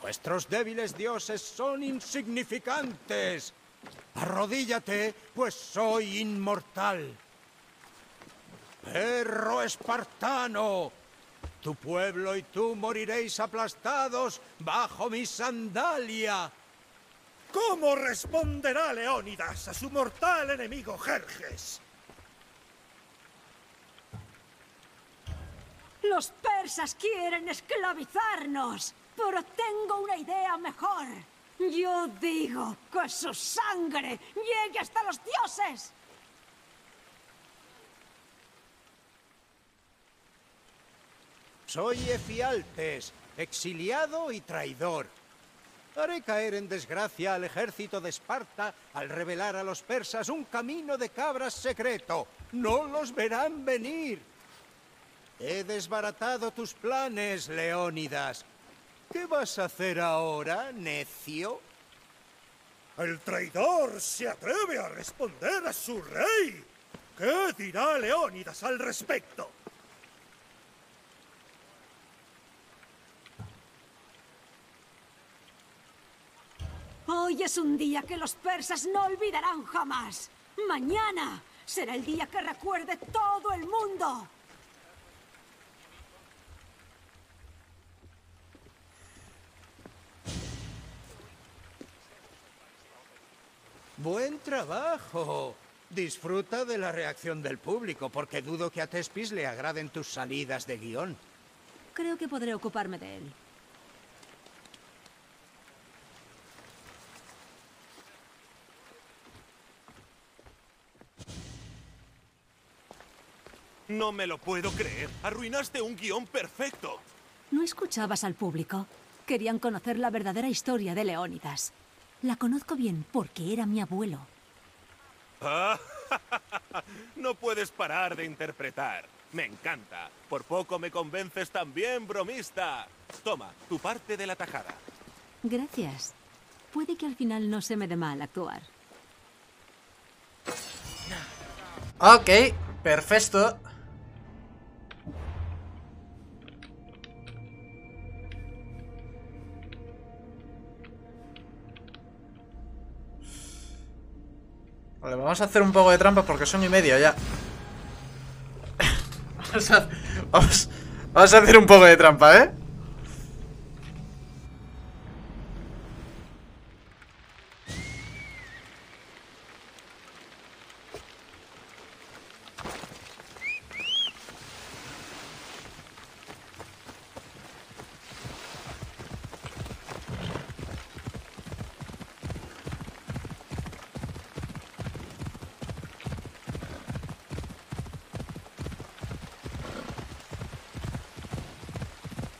Vuestros débiles dioses son insignificantes. Arrodíllate, pues soy inmortal. Perro espartano, tu pueblo y tú moriréis aplastados bajo mi sandalia. ¿Cómo responderá Leónidas a su mortal enemigo Jerjes? Los persas quieren esclavizarnos, pero tengo una idea mejor. Yo digo que su sangre llegue hasta los dioses. Soy Efialtes, exiliado y traidor. Haré caer en desgracia al ejército de Esparta al revelar a los persas un camino de cabras secreto. No los verán venir. He desbaratado tus planes, Leónidas. ¿Qué vas a hacer ahora, necio? El traidor se atreve a responder a su rey. ¿Qué dirá Leónidas al respecto? Hoy es un día que los persas no olvidarán jamás. Mañana será el día que recuerde todo el mundo. ¡Buen trabajo! Disfruta de la reacción del público, porque dudo que a Tespis le agraden tus salidas de guión. Creo que podré ocuparme de él. No me lo puedo creer. Arruinaste un guión perfecto. ¿No escuchabas al público? Querían conocer la verdadera historia de Leónidas. La conozco bien porque era mi abuelo. Ah, no puedes parar de interpretar. Me encanta. Por poco me convences también, bromista. Toma, tu parte de la tajada. Gracias. Puede que al final no se me dé mal actuar. Ok, perfecto. Vale, vamos a hacer un poco de trampa porque son 1:30 ya. Vamos a hacer un poco de trampa, ¿eh?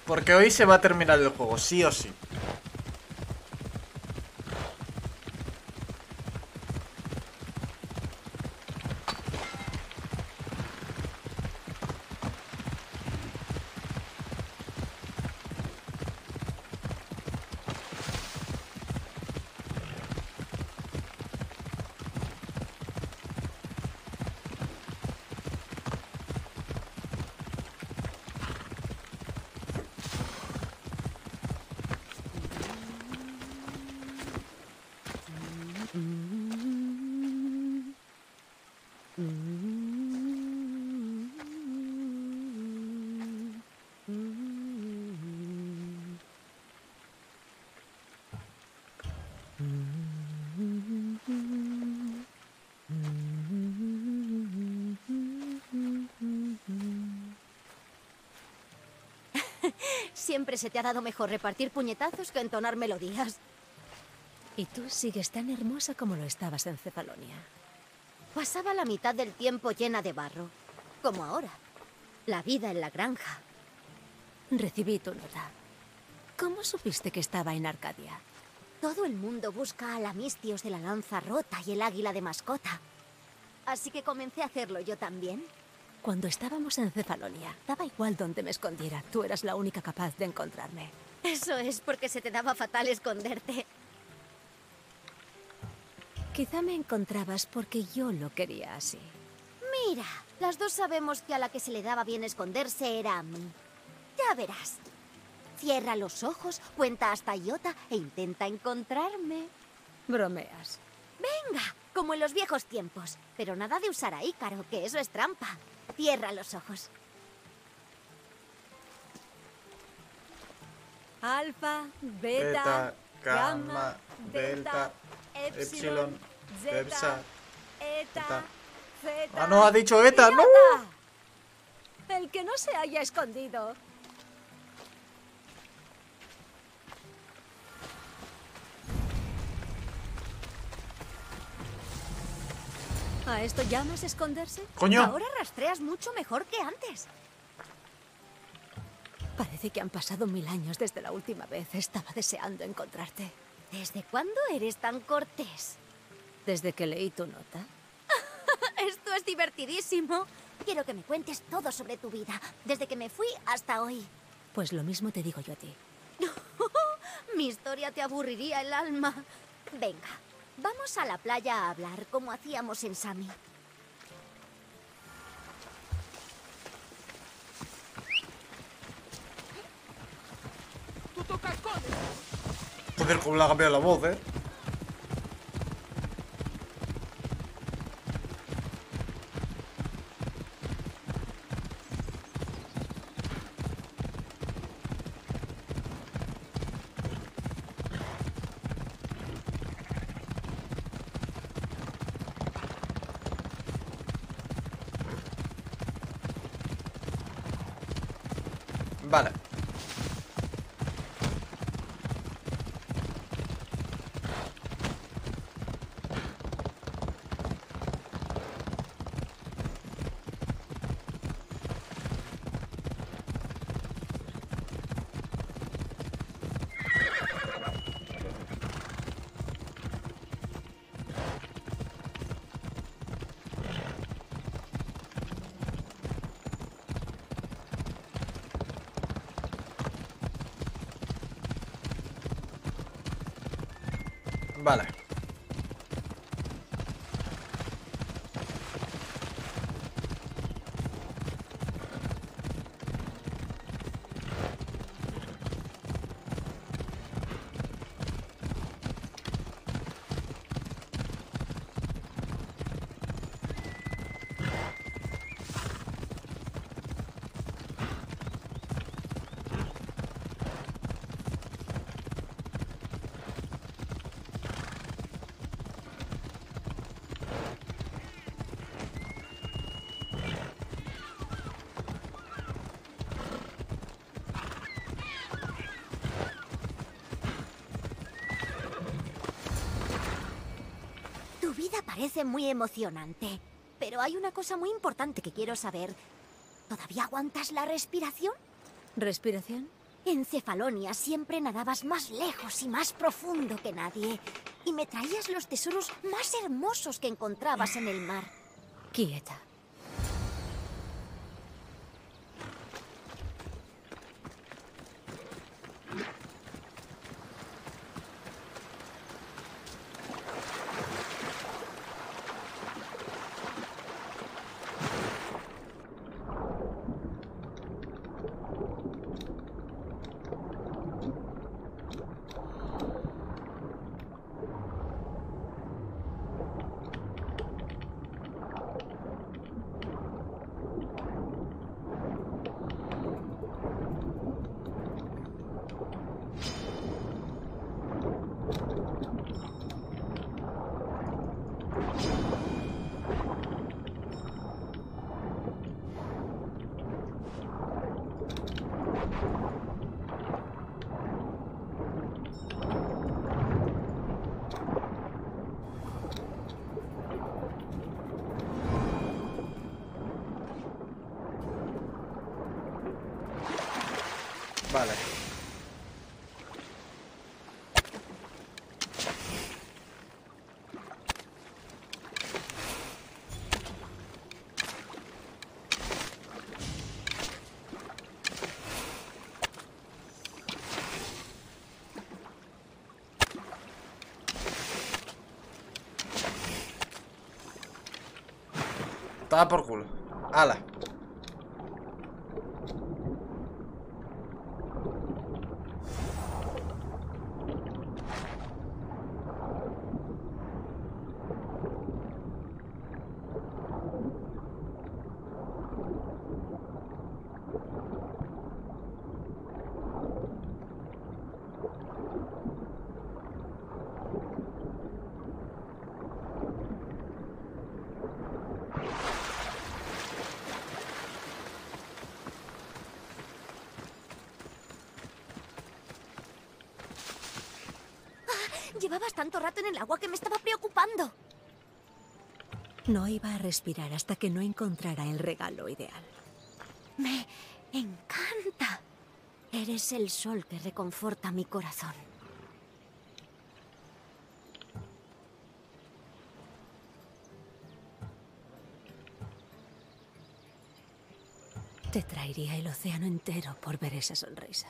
Porque hoy se va a terminar el juego, sí o sí. Siempre se te ha dado mejor repartir puñetazos que entonar melodías. Y tú sigues tan hermosa como lo estabas en Cefalonia. Pasaba la mitad del tiempo llena de barro, como ahora. La vida en la granja. Recibí tu nota. ¿Cómo supiste que estaba en Arcadia? Todo el mundo busca a la Misthios de la lanza rota y el águila de mascota. Así que comencé a hacerlo yo también. Cuando estábamos en Cefalonia, daba igual donde me escondiera. Tú eras la única capaz de encontrarme. Eso es porque se te daba fatal esconderte. Quizá me encontrabas porque yo lo quería así. Mira, las dos sabemos que a la que se le daba bien esconderse era a mí. Ya verás. Cierra los ojos, cuenta hasta iota e intenta encontrarme. Bromeas. Venga, como en los viejos tiempos. Pero nada de usar a Ícaro, que eso es trampa. Cierra los ojos. Alfa, beta, gamma, delta, epsilon, zeta, eta, zeta. Ah, no, ha dicho eta, no. El que no se haya escondido. ¿A esto llamas esconderse? Coño. Ahora rastreas mucho mejor que antes. Parece que han pasado 1000 años desde la última vez. Estaba deseando encontrarte. ¿Desde cuándo eres tan cortés? Desde que leí tu nota. Esto es divertidísimo. Quiero que me cuentes todo sobre tu vida, desde que me fui hasta hoy. Pues lo mismo te digo yo a ti. Mi historia te aburriría el alma. Venga, vamos a la playa a hablar, como hacíamos en Sami. ¡Tú tocas codes! Joder, cómo le ha cambiado la voz, ¿eh? Vale. Vale. Parece muy emocionante, pero hay una cosa muy importante que quiero saber. ¿Todavía aguantas la respiración? ¿Respiración? En Cefalonia siempre nadabas más lejos y más profundo que nadie, y me traías los tesoros más hermosos que encontrabas en el mar. Quieta. Vale. Está por culo. Ala. Llevabas tanto rato en el agua que me estaba preocupando. No iba a respirar hasta que no encontrara el regalo ideal. Me encanta. Eres el sol que reconforta mi corazón. Te traería el océano entero por ver esa sonrisa.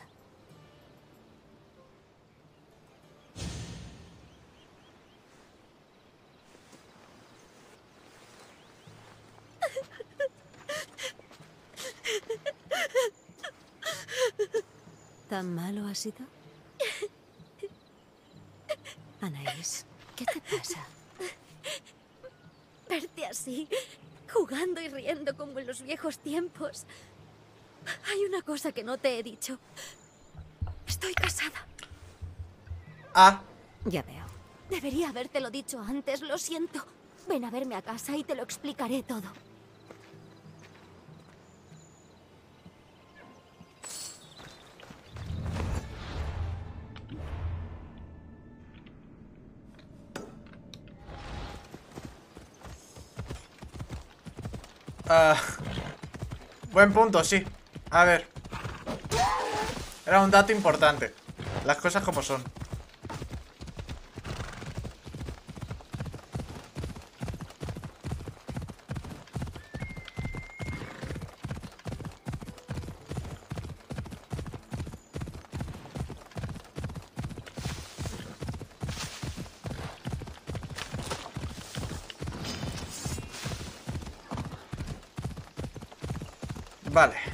¿Tan malo ha sido? Anaís, ¿qué te pasa? Verte así, jugando y riendo como en los viejos tiempos. Hay una cosa que no te he dicho. Estoy casada. Ah, ya veo. Debería habértelo dicho antes, lo siento. Ven a verme a casa y te lo explicaré todo. Buen punto, sí. A ver. Era un dato importante. Las cosas como son. Vale. Vale.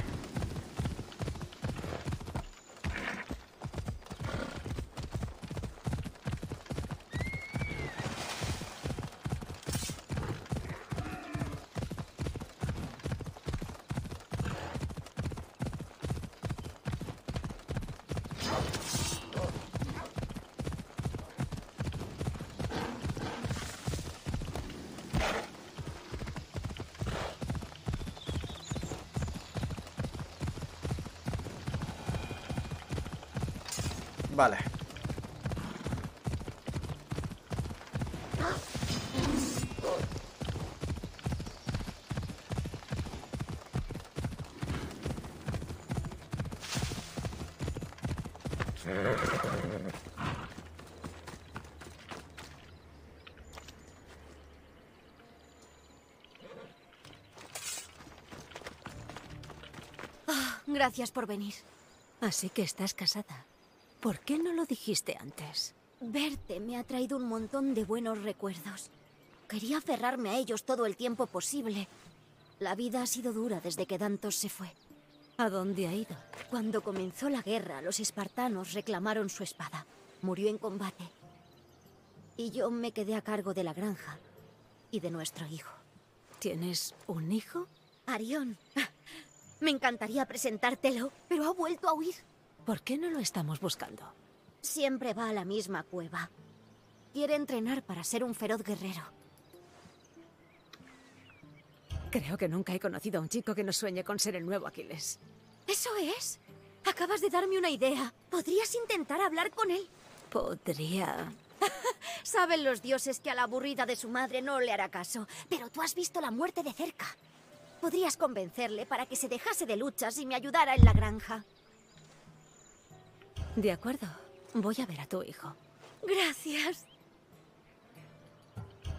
Gracias por venir. Así que estás casada. ¿Por qué no lo dijiste antes? Verte me ha traído un montón de buenos recuerdos. Quería aferrarme a ellos todo el tiempo posible. La vida ha sido dura desde que Dantos se fue. ¿A dónde ha ido? Cuando comenzó la guerra, los espartanos reclamaron su espada. Murió en combate. Y yo me quedé a cargo de la granja y de nuestro hijo. ¿Tienes un hijo? Arión. Me encantaría presentártelo, pero ha vuelto a huir. ¿Por qué no lo estamos buscando? Siempre va a la misma cueva. Quiere entrenar para ser un feroz guerrero. Creo que nunca he conocido a un chico que no sueñe con ser el nuevo Aquiles. ¿Eso es? Acabas de darme una idea. ¿Podrías intentar hablar con él? Podría. Saben los dioses que a la aburrida de su madre no le hará caso, pero tú has visto la muerte de cerca. Podrías convencerle para que se dejase de luchas y me ayudara en la granja. De acuerdo, voy a ver a tu hijo. Gracias.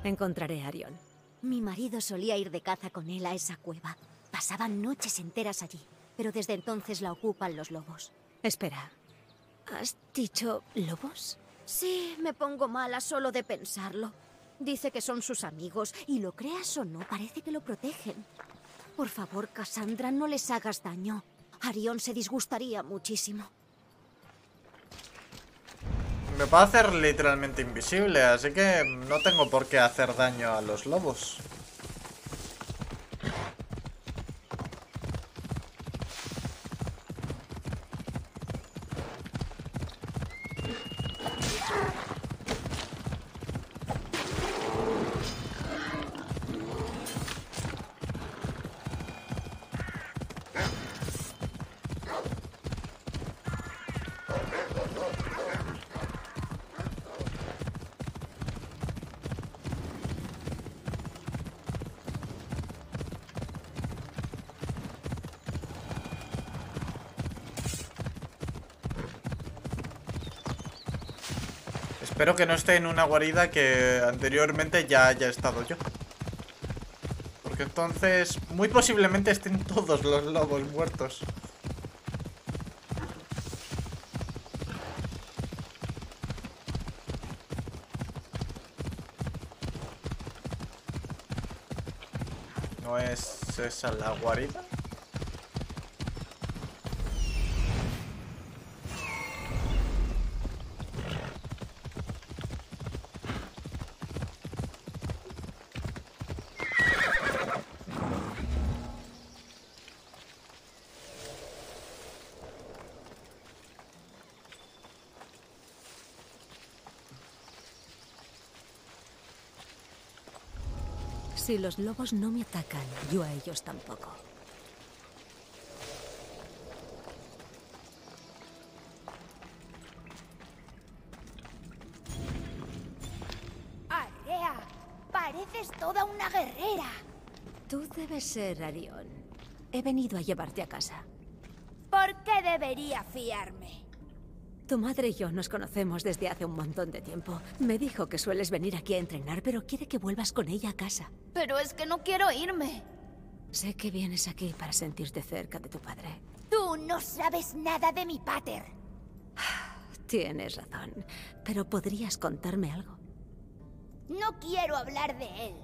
Encontraré a Arión. Mi marido solía ir de caza con él a esa cueva. Pasaban noches enteras allí, pero desde entonces la ocupan los lobos. Espera, ¿has dicho lobos? Sí, me pongo mala solo de pensarlo. Dice que son sus amigos, y lo creas o no, parece que lo protegen. Por favor, Cassandra, no les hagas daño. Arión se disgustaría muchísimo. Me va a hacer literalmente invisible, así que no tengo por qué hacer daño a los lobos. Espero que no esté en una guarida que anteriormente ya haya estado yo. Porque entonces, muy posiblemente estén todos los lobos muertos. ¿No es esa la guarida? Si los lobos no me atacan, yo a ellos tampoco. ¡Alea! ¡Pareces toda una guerrera! Tú debes ser Arión. He venido a llevarte a casa. ¿Por qué debería fiarme? Tu madre y yo nos conocemos desde hace un montón de tiempo. Me dijo que sueles venir aquí a entrenar, pero quiere que vuelvas con ella a casa. Pero es que no quiero irme. Sé que vienes aquí para sentirte cerca de tu padre. Tú no sabes nada de mi pater. Tienes razón, pero podrías contarme algo. No quiero hablar de él.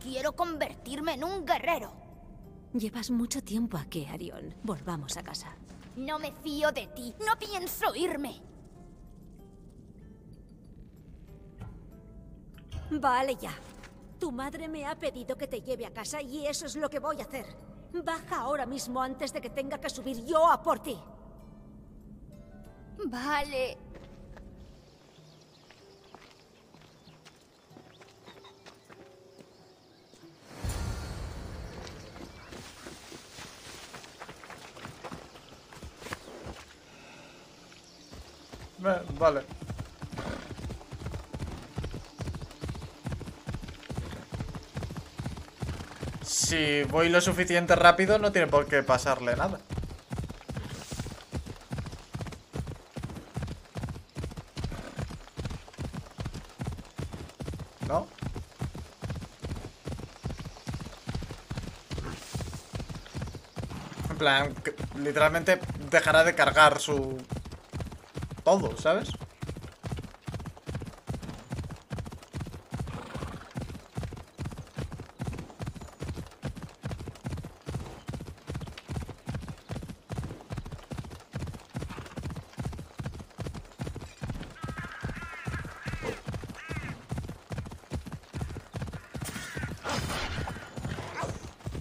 Quiero convertirme en un guerrero. Llevas mucho tiempo aquí, Arión. Volvamos a casa. No me fío de ti. No pienso irme. Vale ya. Tu madre me ha pedido que te lleve a casa y eso es lo que voy a hacer. Baja ahora mismo antes de que tenga que subir yo a por ti. Vale. Vale. Si voy lo suficiente rápido, no tiene por qué pasarle nada. ¿No? En plan, literalmente dejará de cargar su... todo, ¿sabes?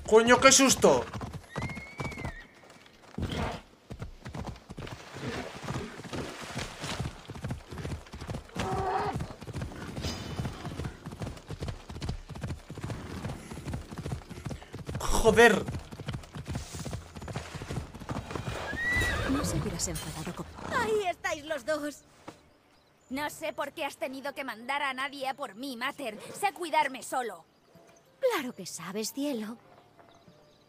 ¡Coño, qué susto! ¡Joder! No se hubieras enfadado con... ¡Ahí estáis los dos! No sé por qué has tenido que mandar a nadie a por mí, Mater. Sé cuidarme solo. Claro que sabes, cielo.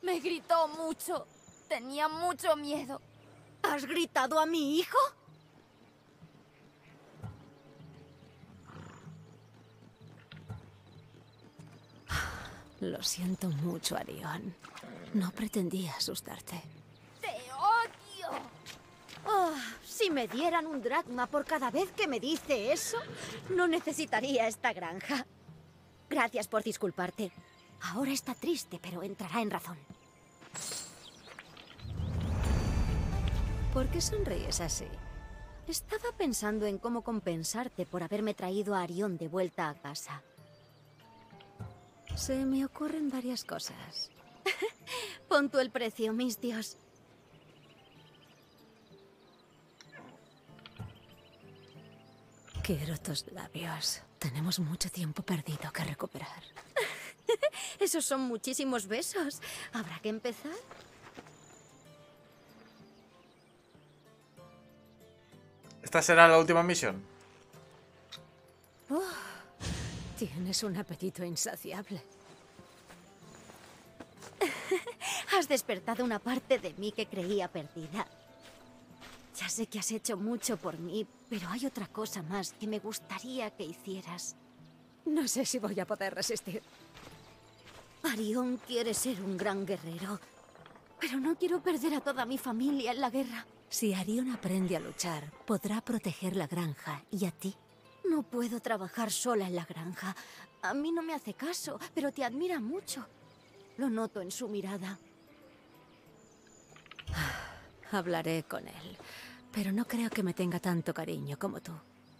Me gritó mucho. Tenía mucho miedo. ¿Has gritado a mi hijo? Lo siento mucho, Arión. No pretendía asustarte. ¡Te odio! Oh, si me dieran un dracma por cada vez que me dice eso, no necesitaría esta granja. Gracias por disculparte. Ahora está triste, pero entrará en razón. ¿Por qué sonríes así? Estaba pensando en cómo compensarte por haberme traído a Arión de vuelta a casa. Se me ocurren varias cosas. Pon tú el precio, Misthios. Quiero tus labios. Tenemos mucho tiempo perdido que recuperar. Esos son muchísimos besos. ¿Habrá que empezar? ¿Esta será la última misión? Tienes un apetito insaciable. Has despertado una parte de mí que creía perdida. Ya sé que has hecho mucho por mí, pero hay otra cosa más que me gustaría que hicieras. No sé si voy a poder resistir. Arión quiere ser un gran guerrero, pero no quiero perder a toda mi familia en la guerra. Si Arión aprende a luchar, podrá proteger la granja y a ti. No puedo trabajar sola en la granja. A mí no me hace caso, pero te admira mucho. Lo noto en su mirada. Hablaré con él, pero no creo que me tenga tanto cariño como tú.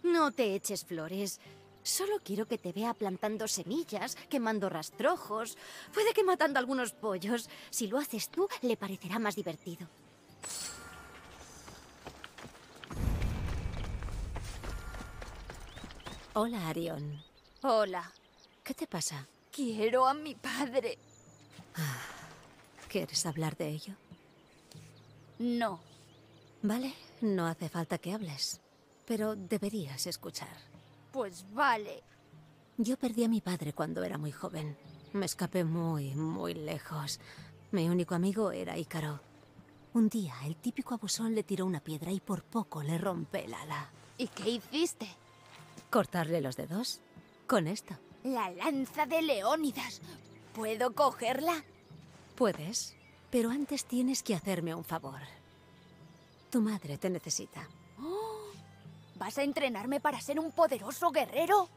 No te eches flores. Solo quiero que te vea plantando semillas, quemando rastrojos, puede que matando algunos pollos. Si lo haces tú, le parecerá más divertido. Hola, Arión. Hola. ¿Qué te pasa? Quiero a mi padre. ¿Quieres hablar de ello? No. Vale, no hace falta que hables, pero deberías escuchar. Pues vale. Yo perdí a mi padre cuando era muy joven. Me escapé muy lejos. Mi único amigo era Ícaro. Un día, el típico abusón le tiró una piedra y por poco le rompe el ala. ¿Y qué hiciste? Cortarle los dedos. Con esto. La lanza de Leónidas. ¿Puedo cogerla? Puedes. Pero antes tienes que hacerme un favor. Tu madre te necesita. Oh, ¿vas a entrenarme para ser un poderoso guerrero?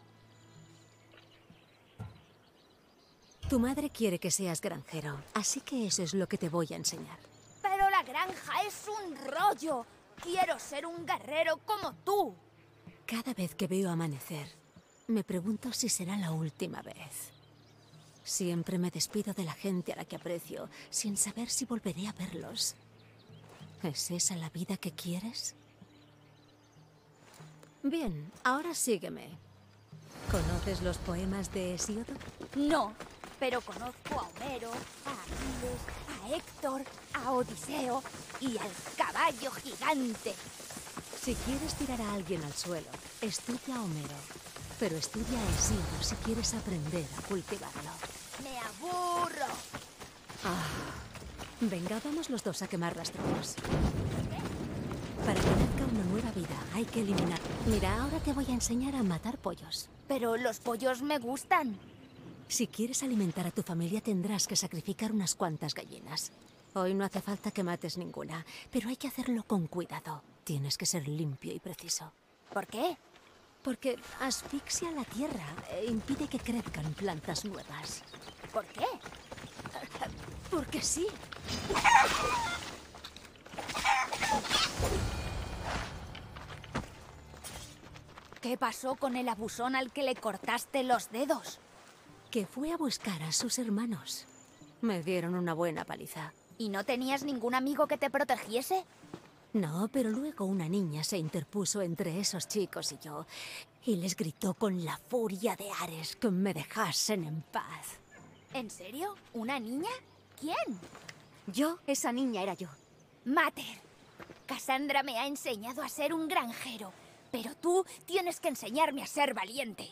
Tu madre quiere que seas granjero, así que eso es lo que te voy a enseñar. Pero la granja es un rollo. Quiero ser un guerrero como tú. Cada vez que veo amanecer, me pregunto si será la última vez. Siempre me despido de la gente a la que aprecio, sin saber si volveré a verlos. ¿Es esa la vida que quieres? Bien, ahora sígueme. ¿Conoces los poemas de Hesíodo? No, pero conozco a Homero, a Aquiles, a Héctor, a Odiseo y al caballo gigante. Si quieres tirar a alguien al suelo, estudia a Homero. Pero estudia a Hesíodo si quieres aprender a cultivarlo. ¡Me aburro! Venga, vamos los dos a quemar rastrojos. Para que nazca una nueva vida, hay que eliminar... Mira, ahora te voy a enseñar a matar pollos. Pero los pollos me gustan. Si quieres alimentar a tu familia, tendrás que sacrificar unas cuantas gallinas. Hoy no hace falta que mates ninguna, pero hay que hacerlo con cuidado. Tienes que ser limpio y preciso. ¿Por qué? Porque asfixia la tierra e impide que crezcan plantas nuevas. ¿Por qué? Porque sí. ¿Qué pasó con el abusón al que le cortaste los dedos? Que fue a buscar a sus hermanos. Me dieron una buena paliza. ¿Y no tenías ningún amigo que te protegiese? No, pero luego una niña se interpuso entre esos chicos y yo, y les gritó con la furia de Ares que me dejasen en paz. ¿En serio? ¿Una niña? ¿Quién? Yo, esa niña era yo. Mater, Cassandra me ha enseñado a ser un granjero, pero tú tienes que enseñarme a ser valiente.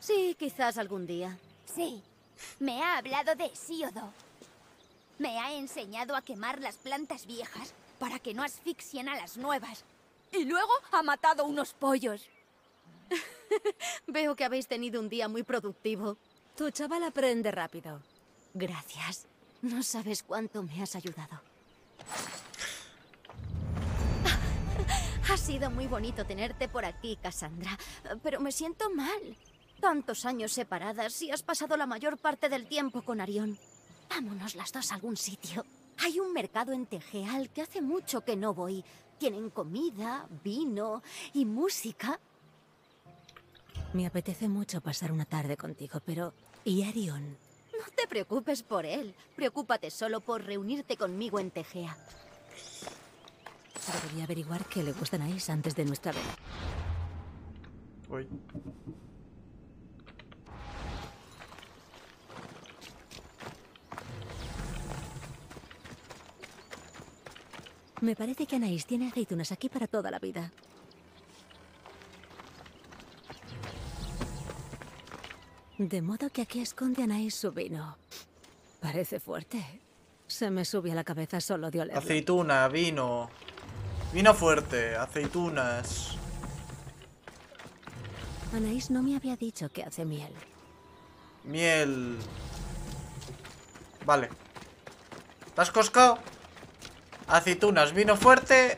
Sí, quizás algún día. Sí, me ha hablado de Hesíodo. Me ha enseñado a quemar las plantas viejas para que no asfixien a las nuevas. Y luego ha matado unos pollos. Veo que habéis tenido un día muy productivo. Tu chaval aprende rápido. Gracias. No sabes cuánto me has ayudado. Ha sido muy bonito tenerte por aquí, Cassandra. Pero me siento mal. Tantos años separadas y has pasado la mayor parte del tiempo con Arión. Vámonos las dos a algún sitio. Hay un mercado en Tegea al que hace mucho que no voy. Tienen comida, vino y música. Me apetece mucho pasar una tarde contigo, pero... ¿Y Arión? No te preocupes por él. Preocúpate solo por reunirte conmigo en Tegea. Debería averiguar qué le gusta a Anaís antes de nuestra vela. Uy. Me parece que Anaís tiene aceitunas aquí para toda la vida. De modo que aquí esconde Anaís su vino. Parece fuerte. Se me sube a la cabeza solo de olerlo. Aceituna, vino. Vino fuerte, aceitunas. Anaís no me había dicho que hace miel. Miel. Vale. ¿Te has coscado? Aceitunas, vino fuerte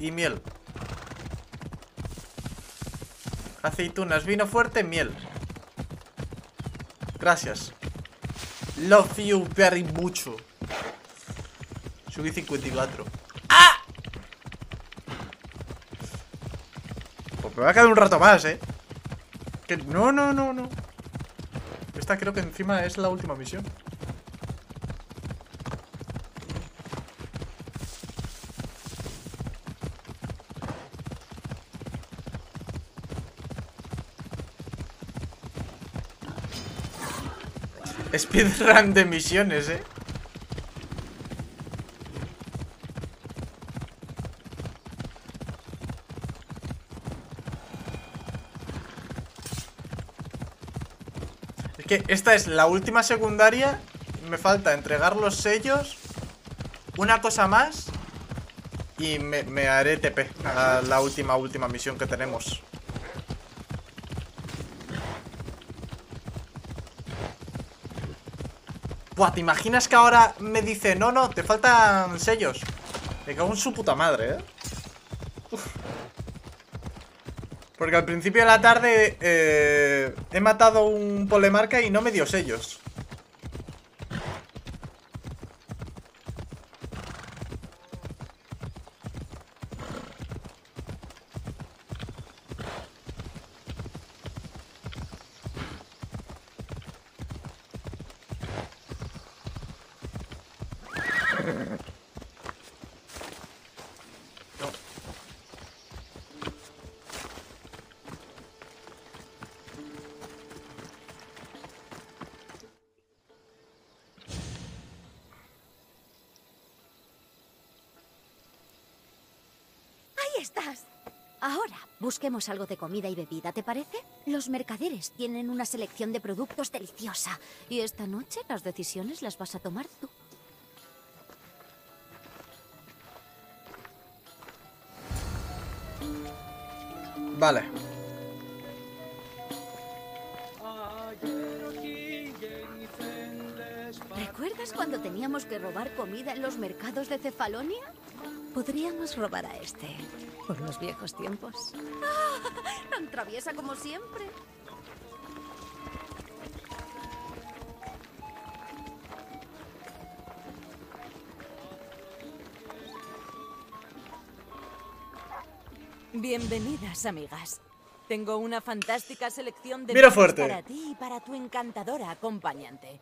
y miel. Aceitunas, vino fuerte, miel. Gracias. Love you very much. Subí 54. ¡Ah! Pues me va a quedar un rato más, ¿eh? Que... No, no, no, no. Esta creo que encima es la última misión. Speedrun de misiones, ¿eh? Es que esta es la última secundaria. Me falta entregar los sellos, una cosa más, y me haré TP a la última misión que tenemos. Buah, ¿te imaginas que ahora me dice no, no, te faltan sellos? Me cago en su puta madre, ¿eh? Uf. Porque al principio de la tarde he matado un polemarca y no me dio sellos. Ahora, busquemos algo de comida y bebida, ¿te parece? Los mercaderes tienen una selección de productos deliciosa. Y esta noche las decisiones las vas a tomar tú. Vale. ¿Recuerdas cuando teníamos que robar comida en los mercados de Cefalonia? Podríamos robar a este... Por los viejos tiempos. ¡Ah! Tan traviesa como siempre. Bienvenidas, amigas. Tengo una fantástica selección de uvas para ti y para tu encantadora acompañante.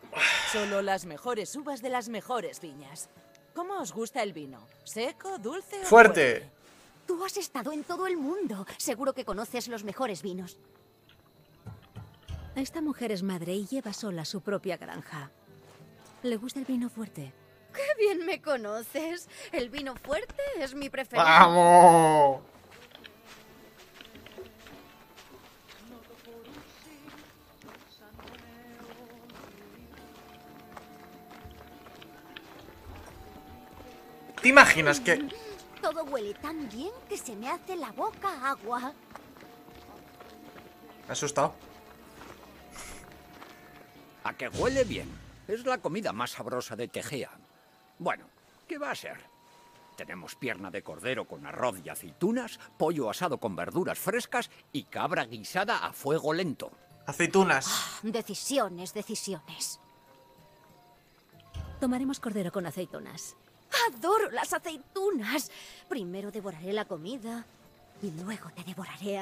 Solo las mejores uvas de las mejores viñas. ¿Cómo os gusta el vino? ¿Seco, dulce o fuerte? Tú has estado en todo el mundo. Seguro que conoces los mejores vinos. Esta mujer es madre y lleva sola su propia granja. Le gusta el vino fuerte. ¡Qué bien me conoces! El vino fuerte es mi preferido. ¡Vamos! ¿Te imaginas que...? Todo huele tan bien que se me hace la boca agua. Asustado. A que huele bien. Es la comida más sabrosa de Tegea. Bueno, ¿qué va a ser? Tenemos pierna de cordero con arroz y aceitunas, pollo asado con verduras frescas y cabra guisada a fuego lento. Aceitunas. Ah, decisiones, decisiones. Tomaremos cordero con aceitunas. Adoro las aceitunas. Primero devoraré la comida y luego te devoraré a...